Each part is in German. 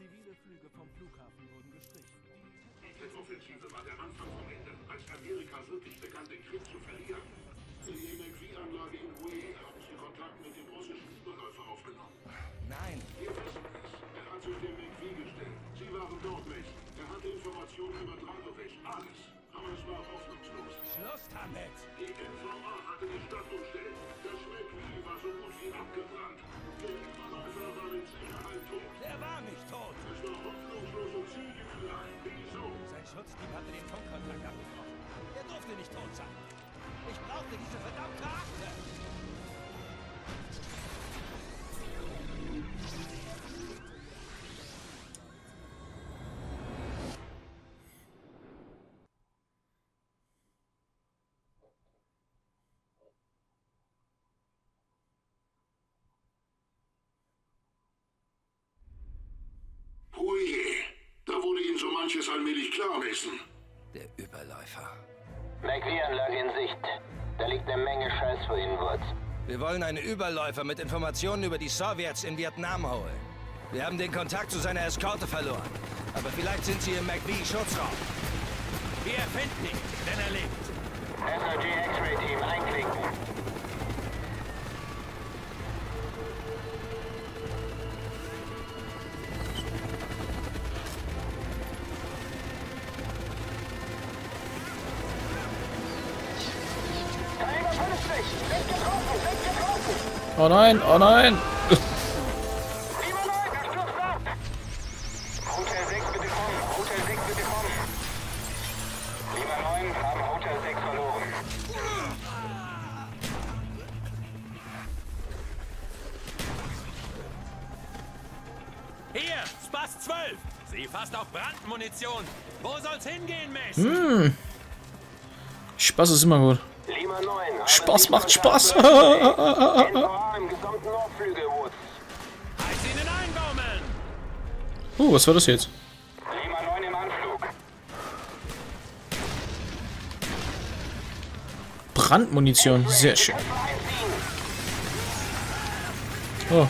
Zivile Flüge vom Flughafen wurden gestrichen. Die Tet Offensive war der Anfang vom Ende, als Amerika wirklich begann, den Krieg zu verlieren. Die MACV-Anlage in Ruhe haben sie Kontakt mit dem russischen Überläufer aufgenommen. Nein! Wir wissen es. Er hat sich dem McGee gestellt. Sie waren dort weg. Er hatte Informationen über Dragovic. Alles. Aber es war hoffnungslos. Schluss damit! Die MVA hatte die Stadt umstellt. Das McGee war so gut wie abgebrannt. Der Überläufer war mit Sicherheit tot. Er war nicht tot! Es war hoffnungslos und zielgefrei. Wieso? Sein Schutzteam hatte den Funkkontakt abgebrochen. Er durfte nicht tot sein. Ich brauchte diese verdammte Akte! Oje, da wurde Ihnen so manches allmählich klar, Mason. Der Überläufer. McGee-Anlage in Sicht. Da liegt eine Menge Scheiß vor Ihnen, Wurz. Wir wollen einen Überläufer mit Informationen über die Sowjets in Vietnam holen. Wir haben den Kontakt zu seiner Eskorte verloren. Aber vielleicht sind sie im McVie-Schutzraum. Wir finden ihn, wenn er lebt. SOG X-Ray-Team, einklinken. Oh nein, oh nein! Hier, Spaß 12! Sie fasst auf Brandmunition! Wo soll's hingehen, Mess? Hm. Spaß ist immer gut. Lima 9, Spaß macht Spaß! Oh, was war das jetzt? Lima 9 im Anflug. Brandmunition, sehr schön. Oh.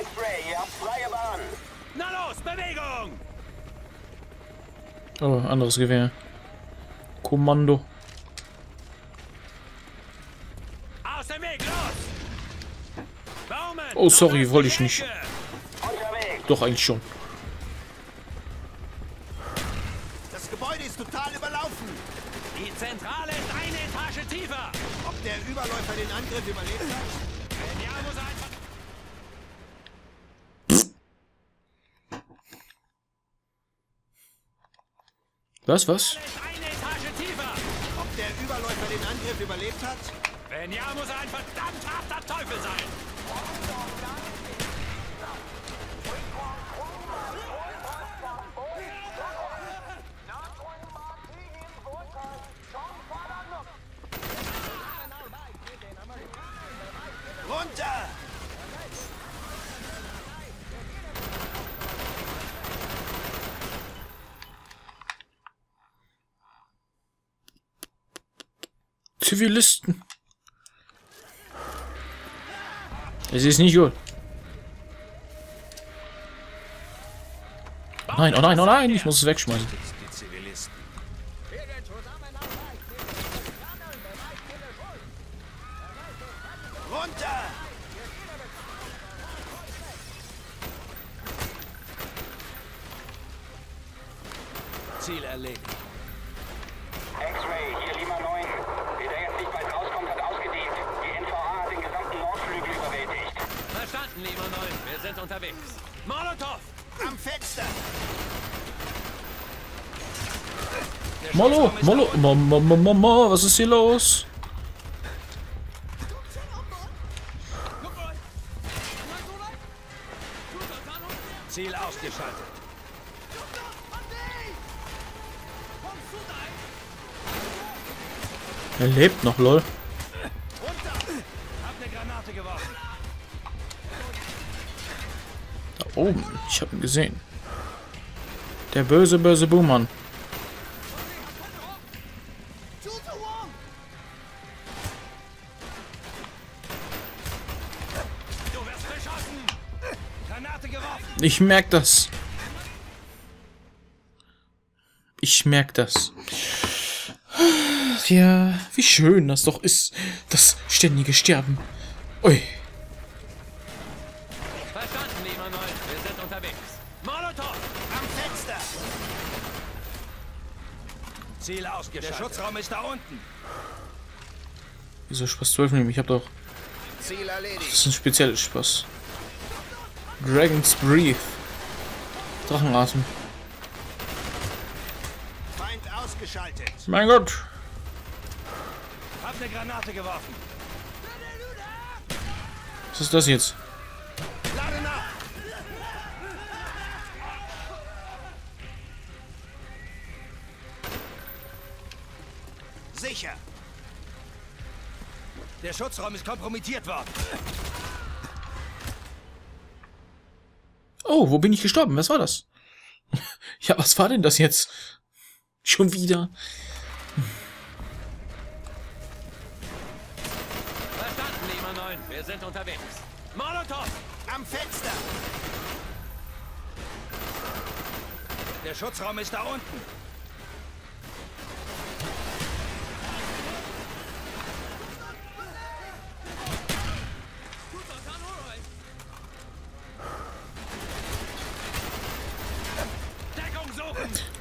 X-Ray, ihr habt freie Bahn. Na los, Bewegung! Oh, anderes Gewehr. Kommando. Aus dem Weg, los! Oh, sorry, wollte ich nicht. Doch, eigentlich schon. Das Gebäude ist total überlaufen. Die Zentrale ist eine Etage tiefer. Ob der Überläufer den Angriff überlebt hat? Wenn ja, muss er einfach... Was? Den Angriff überlebt hat? Wenn ja, muss er ein verdammt harter Teufel sein! Runter! Zivilisten. Es ist nicht gut. Nein, oh nein, oh nein, ich muss es wegschmeißen. Runter! Ziel erledigt. X-Ray, hier Lima 9. Verstanden, Lima 9. Wir sind unterwegs. Molotow! Am Fenster! Molo, was ist hier los? Ziel ausgeschaltet. Er lebt noch, lol. Oben. Ich habe ihn gesehen. Der böse, böse Buhmann. Ich merke das. Ich merke das. Ja, wie schön das doch ist. Das ständige Sterben. Ui. Verstanden, lieber Neul. Wir sind unterwegs. Molotow! Am Fenster! Ziel ausgeschaltet. Der Schutzraum ist da unten. Wieso Spaß 12 nehmen? Ich hab doch... Ziel erledigt. Ach, das ist ein spezielles Spaß. Dragon's Breath. Drachenatem. Feind ausgeschaltet. Mein Gott. Hab eine Granate geworfen. Was ist das jetzt? Lade nach. Sicher. Der Schutzraum ist kompromittiert worden. Oh, wo bin ich gestorben? Was war das? Ja, was war denn das jetzt? Schon wieder. Verstanden, lieber 9. Wir sind unterwegs. Molotow! Am Fenster! Der Schutzraum ist da unten.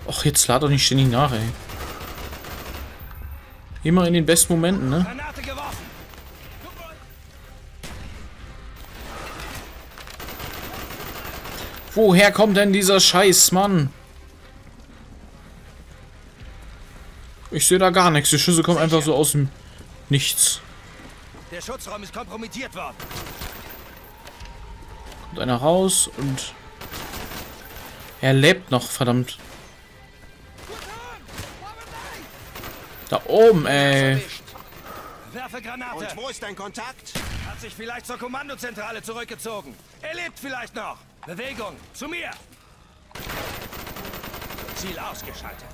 Och, jetzt lad doch nicht ständig nach, ey. Immer in den besten Momenten, ne? Granate geworfen. Woher kommt denn dieser Scheiß, Mann? Ich sehe da gar nichts. Die Schüsse kommen einfach so aus dem Nichts. Der Schutzraum ist kompromittiert worden. Kommt einer raus und... Er lebt noch, verdammt. Da oben, ey. Werfe Granate. Und wo ist dein Kontakt? Hat sich vielleicht zur Kommandozentrale zurückgezogen. Er lebt vielleicht noch. Bewegung, zu mir. Ziel ausgeschaltet.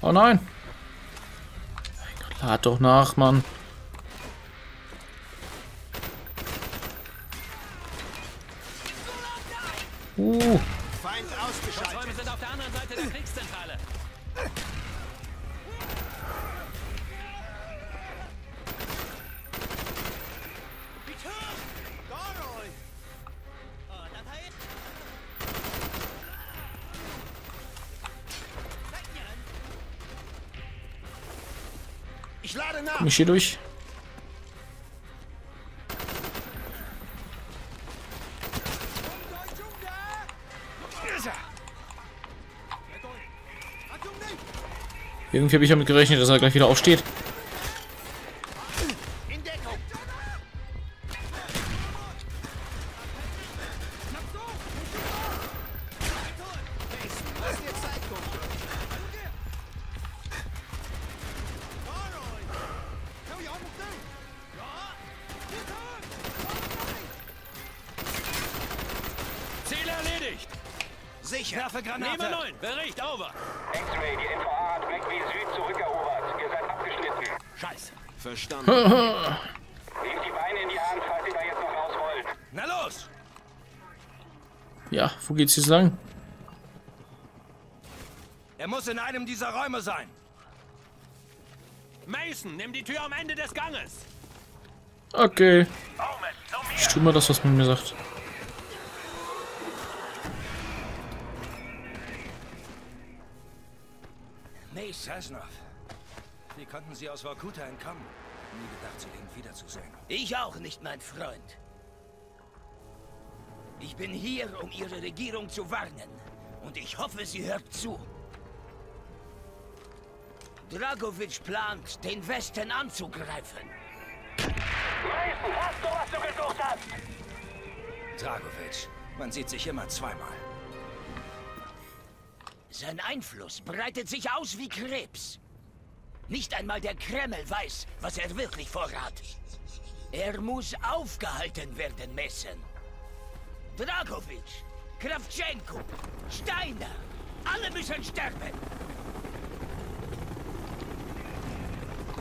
Oh nein. Mein Gott, lad doch nach, Mann. Feind ausgeschaltet. Schutzräume sind auf der anderen Seite der Kriegszentrale. Ich lade nach. Komm ich hier durch? Irgendwie habe ich damit gerechnet, dass er gleich wieder aufsteht. Ziel erledigt! Sicher! Werfe Granate! Nehmer 9! Bericht over! X-Ray, die NVA hat McGee Süd zurückerobert. Ihr seid abgeschnitten. Scheiße! Verstanden. Nehmt die Beine in die Hand, falls ihr da jetzt noch raus wollt. Na los! Ja, wo geht's jetzt lang? Er muss in einem dieser Räume sein. Mason, nimm die Tür am Ende des Ganges! Okay. Ich tue mal das, was man mir sagt. Reznov. Wie konnten Sie aus Vakuta entkommen? Nie gedacht, Sie den wiederzusehen. Ich auch nicht, mein Freund. Ich bin hier, um Ihre Regierung zu warnen. Und ich hoffe, sie hört zu. Dragovic plant, den Westen anzugreifen. Mason, hast du, was du gesucht hast? Dragovic, man sieht sich immer zweimal. Sein Einfluss breitet sich aus wie Krebs. Nicht einmal der Kreml weiß, was er wirklich vorhat. Er muss aufgehalten werden, Mason. Dragovic, Kravchenko, Steiner, alle müssen sterben.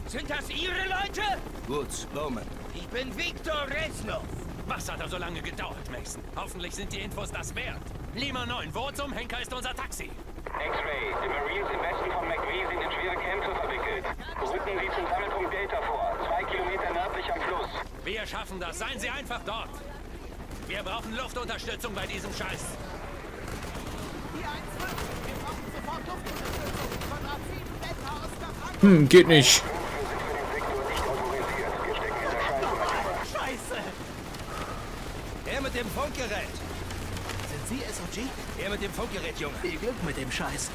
Sind das Ihre Leute? Gut, Bowman. Ich bin Viktor Reznov. Was hat er so lange gedauert, Mason? Hoffentlich sind die Infos das wert. Lima 9, wo zum Henker ist unser Taxi? X-Ray, die Marines im Westen von McGee sind in schwere Kämpfe verwickelt. Rücken Sie zum Sammelpunkt Delta vor, 2 Kilometer nördlich am Fluss. Wir schaffen das, seien Sie einfach dort. Wir brauchen Luftunterstützung bei diesem Scheiß. Die 1-5, wir brauchen sofort Luftunterstützung von A7 Delta aus der Hand. Geht nicht. Mit dem Funkgerät. Sind Sie SOG? Er mit dem Funkgerät, Junge. Viel Glück mit dem Scheiß.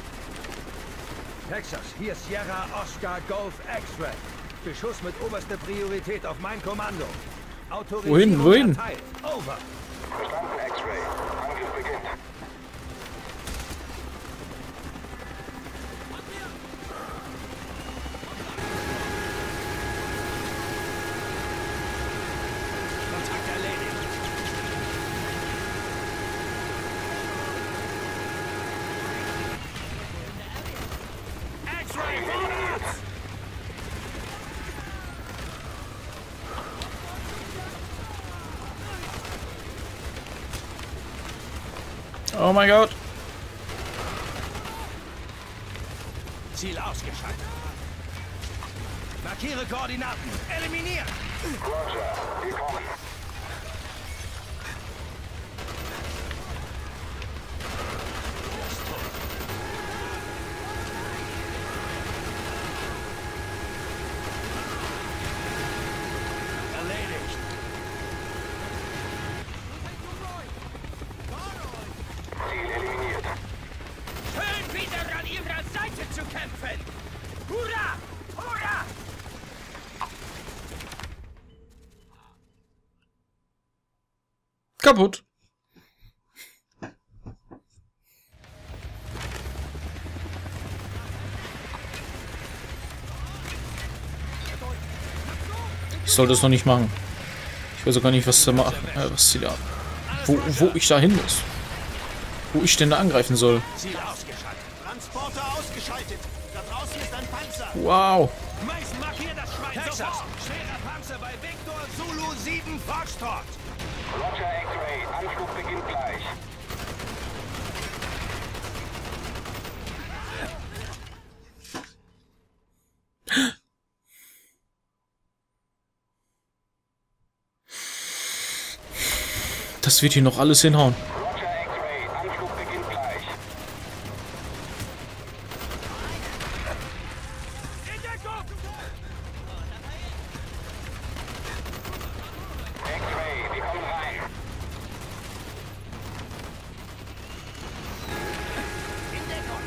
Texas, hier ist Sierra Oscar Golf X-Ray. Beschuss mit oberster Priorität auf mein Kommando. Autorität. Wohin? Verteilt. Over. Verstanden, X-Ray. Angriff beginnt. Oh mein Gott. Ziel ausgeschaltet. Markiere Koordinaten. Eliminieren. Roger. Wir kommen. Kaputt. Ich sollte es noch nicht machen. Ich weiß auch gar nicht, was da machen. Was sie da. Wo ich da hin muss. Wo ich denn da angreifen soll. Ziel ausgeschaltet. Transporter ausgeschaltet. Da draußen ist ein Panzer. Wow. Mason, markier das Schwein sofort. Schwerer Panzer bei Viktor Zulu 7 Foxtrot. Roger, X-Ray. Anflug beginnt gleich. Das wird hier noch alles hinhauen. Roger, X-Ray. Anflug beginnt gleich. In Deckung! X-Ray, wir kommen rein. In Deckung!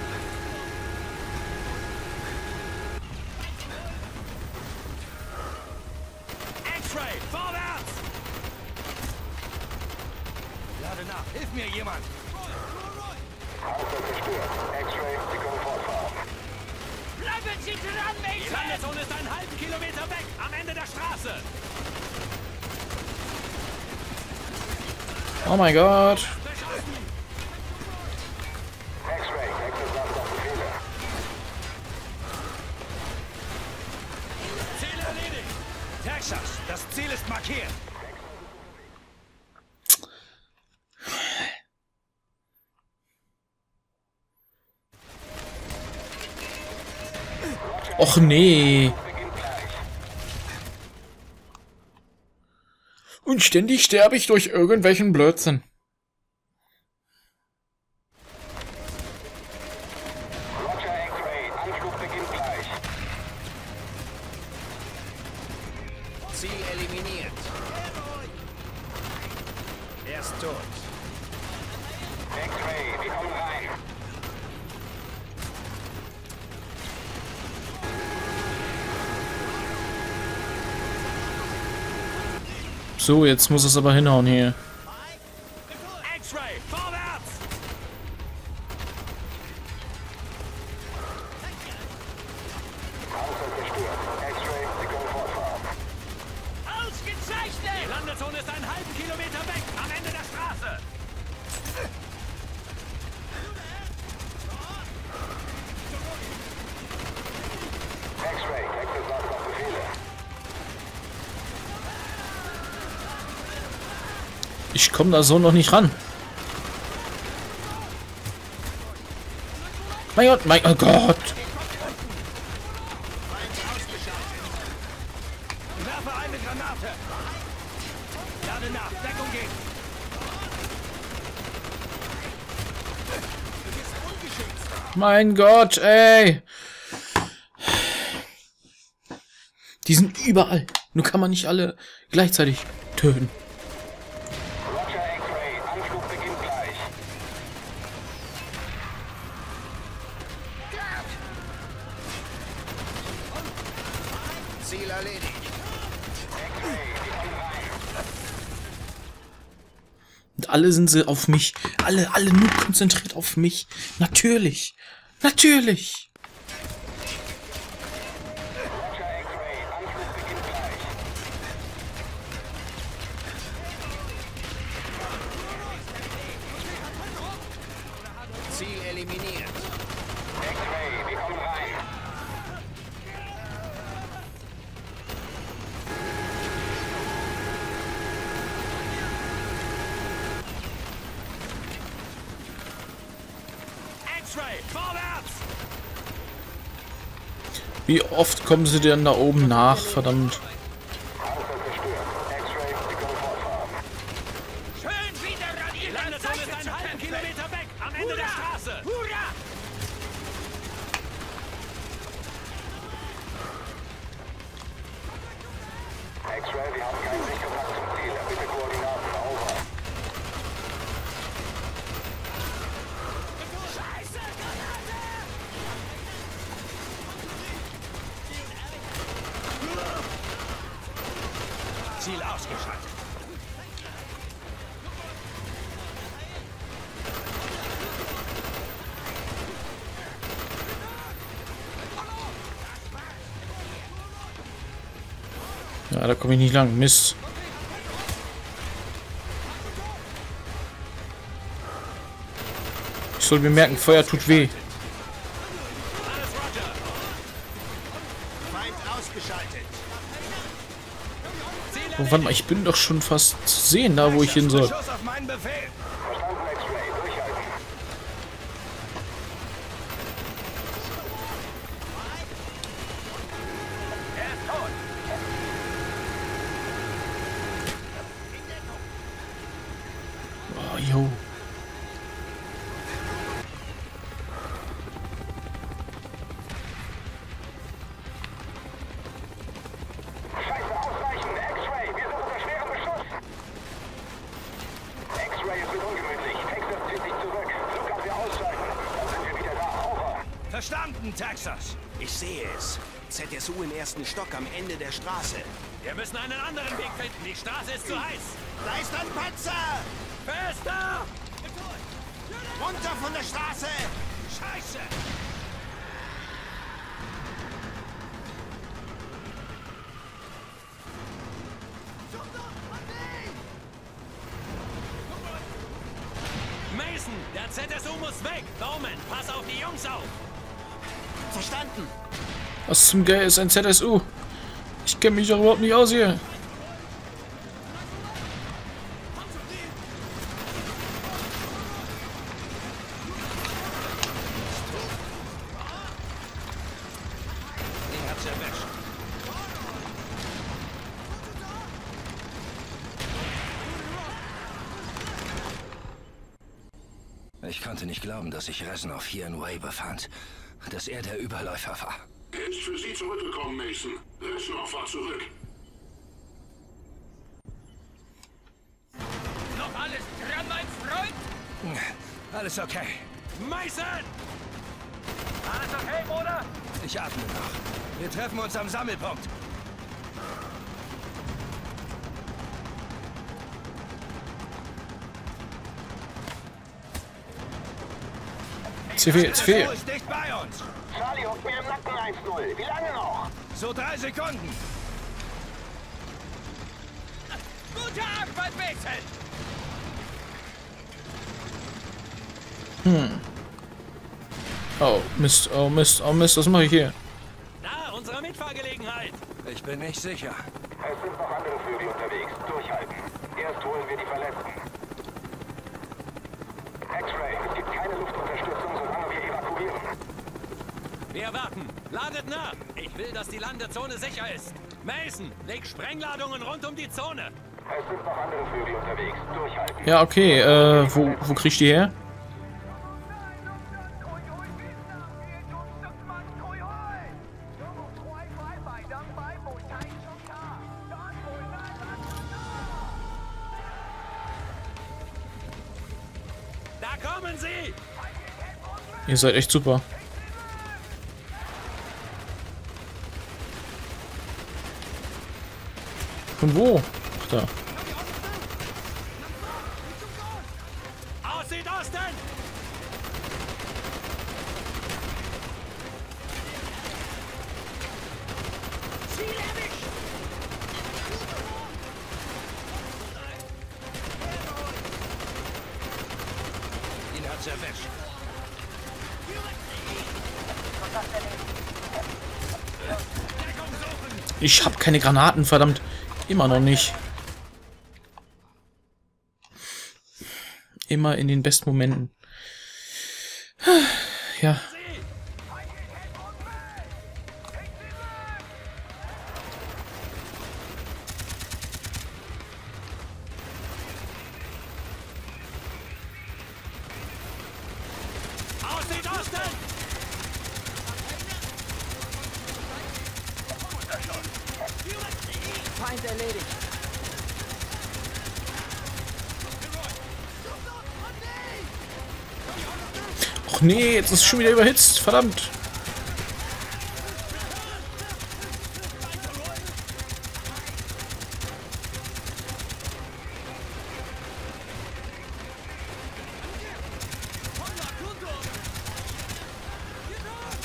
X-Ray, vorwärts! Lade nach, hilf mir jemand! Aufwärts gestört. X-Ray, wir können fortfahren. Bleiben Sie dran, Mason! Die Landezone ist einen halben Kilometer weg, am Ende der Straße! Oh mein Gott. Ziel erledigt. Texas, das Ziel ist markiert. Och nee. Und ständig sterbe ich durch irgendwelchen Blödsinn. Roger, X-Ray. Anflug beginnt gleich. Ziel eliminiert. Er ist tot. X-Ray, wir kommen rein. So, jetzt muss es aber hinhauen hier. X-Ray, vorwärts! X-Ray, Sie können fortfahren. Ausgezeichnet! Die Landezone ist einen halben Kilometer weg, am Ende der Straße. X-Ray, nächstes Land auf Befehle. Ich komme da so noch nicht ran. Mein Gott, mein Gott, ey. Die sind überall. Nur kann man nicht alle gleichzeitig töten. Und alle sind sie auf mich. Alle nur konzentriert auf mich. Natürlich. Natürlich. Wie oft kommen sie denn da oben nach, verdammt? Ja, da komme ich nicht lang. Mist. Ich soll bemerken, Feuer tut weh. Oh, warte mal, ich bin doch schon fast zu sehen, da wo ich hin soll. Oh, yo. Verstanden, Texas. Ich sehe es. ZSU im ersten Stock am Ende der Straße. Wir müssen einen anderen Weg finden. Die Straße ist zu heiß. Da ist ein Panzer! Fester! Runter von der Straße! Scheiße! Mason, der ZSU muss weg! Bowman, pass auf die Jungs auf! Verstanden! Was zum Geier ist ein ZSU? Ich kenne mich doch überhaupt nicht aus hier. Ich konnte nicht glauben, dass ich Reznov hier in Way befand. Dass er der Überläufer war. Er ist für Sie zurückgekommen, Mason. Reznov war zurück. Noch alles dran, mein Freund? Alles okay. Mason! Alles okay, Bruder? Ich atme noch. Wir treffen uns am Sammelpunkt. ZSU ist dicht bei uns. Charlie holt mir im Nacken 1-0. Wie lange noch? So 3 Sekunden. Gute Arbeit, Mädchen. Oh, Mist, oh, Mist, oh, Mist. Was mache ich hier? Da, unsere Mitfahrgelegenheit. Ich bin nicht sicher. Es sind noch andere Flügel unterwegs. Durchhalten. Erst holen wir die Verletzten. X-Ray, es gibt keine Luftunterstützung, solange wir evakuieren. Wir warten. Ladet nach. Ich will, dass die Landezone sicher ist. Mason, leg Sprengladungen rund um die Zone. Es sind noch andere Flügel unterwegs. Durchhalten. Ja, okay. Wo krieg ich die her? Ihr seid echt super. Von wo? Ach, da. Ich habe keine Granaten, verdammt. Immer noch nicht. Immer in den besten Momenten. Ja. Och nee, jetzt ist es schon wieder überhitzt, verdammt.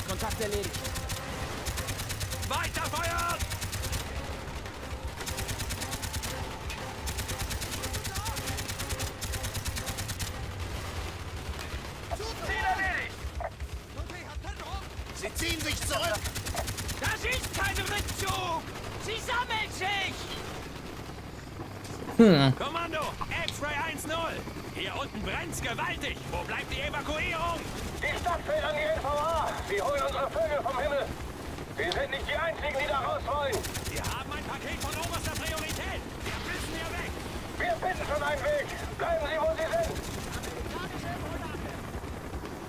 Kontakt erledigt. Weiter feuern! Sie ziehen sich zurück! Das ist kein Rückzug! Sie sammeln sich! Kommando, X-Ray 1-0! Hier unten brennt's gewaltig! Wo bleibt die Evakuierung? Die Stadt fällt an die NVA! Sie holen unsere Vögel vom Himmel! Wir sind nicht die Einzigen, die da raus wollen! Wir haben ein Paket von oberster Priorität! Wir müssen hier weg! Wir finden schon einen Weg! Bleiben Sie, wo Sie sind!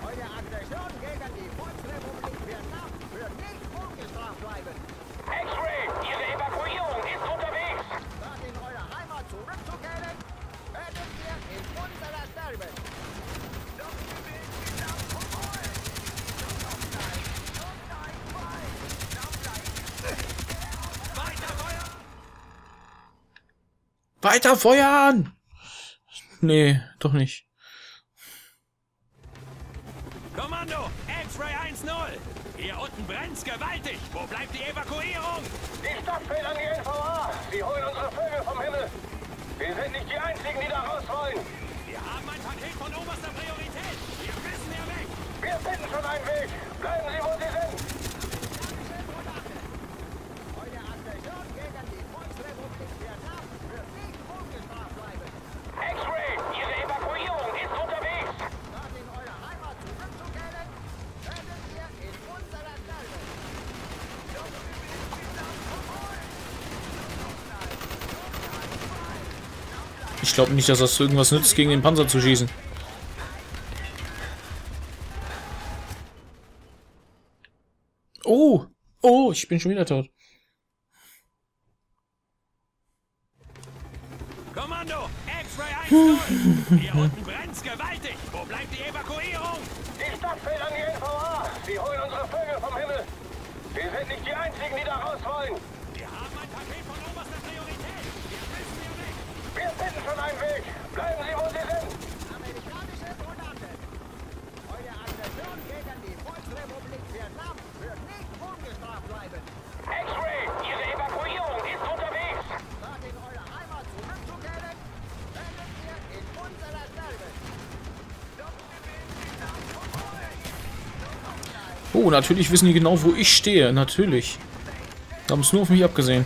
Eure Aggression gegen die Volksrepublik Vietnam wird nicht vorgestraft bleiben! X-Ray, Ihre Evakuierung ist unterwegs! Statt in eure Heimat zurückzukehren, werdet ihr in unserer sterben! Weiter feuern! Nee, doch nicht. Kommando, X-Ray 1-0! Hier unten brennt's gewaltig! Wo bleibt die Evakuierung? Die Stadt fällt an die NVA! Sie holen unsere Vögel vom Himmel! Wir sind nicht die Einzigen, die da raus wollen! Wir haben ein Paket von oberster Priorität! Wir müssen hier weg! Wir finden schon einen Weg! Bleiben Sie, wo Sie sind! Eure Aggression gegen die Volksrepublik Vietnam wird nicht ungestraft bleiben! X-Ray, Ihre Evakuierung ist unterwegs! Statt in eure Heimat zurückzukehren, werdet ihr in unserer Sterbe! Ich glaube nicht, dass das irgendwas nützt, gegen den Panzer zu schießen. Oh! Oh, ich bin schon wieder tot. Kommando, X-Ray 1-0! Hier unten brennt's gewaltig! Wo bleibt die Evakuierung? Die Stadt fällt an die NVA! Sie holen unsere Vögel vom Himmel! Wir sind nicht die Einzigen, die da raus wollen! Wir haben ein Paket von oberster Priorität! Wir müssen hier weg! Wir finden schon einen Weg! Bleiben Sie, wo Sie sind! Amerikanische Soldaten! Eure Aggression gegen die Volksrepublik Vietnam wird nicht ungestraft bleiben! X-Ray, Ihre Evakuierung ist unterwegs! Statt in eure Heimat zurückzukehren, werdet ihr in unserer sterben! Oh, natürlich wissen die genau, wo ich stehe. Natürlich. Da haben es nur auf mich abgesehen.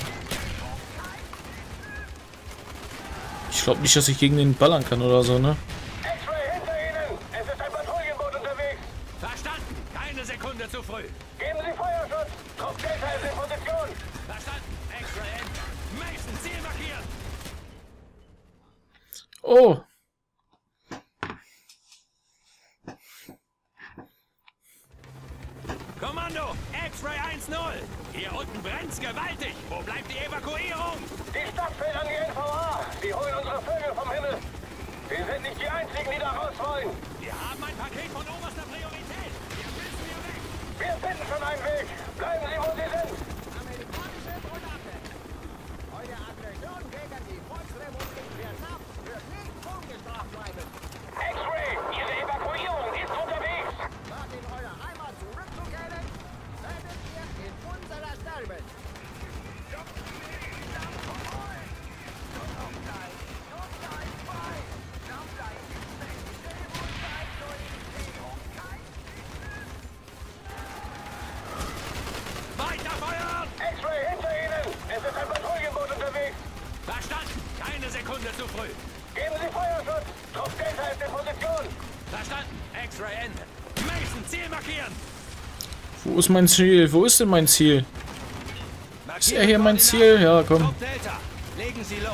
glaube nicht, dass ich gegen den ballern kann oder so, ne? X-Ray hinter Ihnen! Es ist ein Patrouillenboot unterwegs! Verstanden! Keine Sekunde zu früh! Geben Sie Feuerschutz! Trupp Delta ist in Position! Verstanden! X-Ray hinter! Mason, Ziel markieren! Oh! Kommando, X-Ray 1-0! Hier unten brennt's gewaltig! Wo bleibt die Evakuierung? Die Stadt fällt an die NVA! Die holen unsere Vögel vom Himmel! Wir sind nicht die Einzigen, die da raus wollen! Wir haben ein Paket von oberster Priorität! Hier müssen wir weg! Wir finden schon einen Weg! Bleiben Sie, wo Sie sind! Amerikanische Soldaten! Eure Aggression gegen die Volksrepublik Vietnam wird nicht vorgestraft bleiben! X-Ray, Ihre Evakuierung ist unterwegs! Wart in eurer Heimat zurückzukehren, werdet ihr in unserer sterben! Wo ist mein Ziel? Wo ist denn mein Ziel? Ist er hier mein Ziel? Ja, komm. Legen Sie los.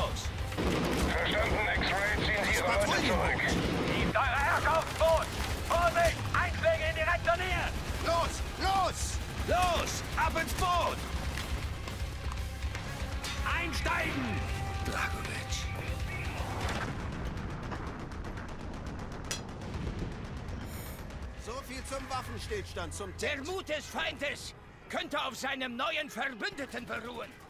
Verstanden, X-Ray, ziehen Sie Ihre Leute zurück. Schiebt eure Herrscher aufs Boot. Vorsicht, Einschläge in direkter Nähe. Los, los, los, ab ins Boot. Einsteigen. Dragovic. So viel zum Waffenstillstand, zum Tet. Der Mut des Feindes könnte auf seinem neuen Verbündeten beruhen.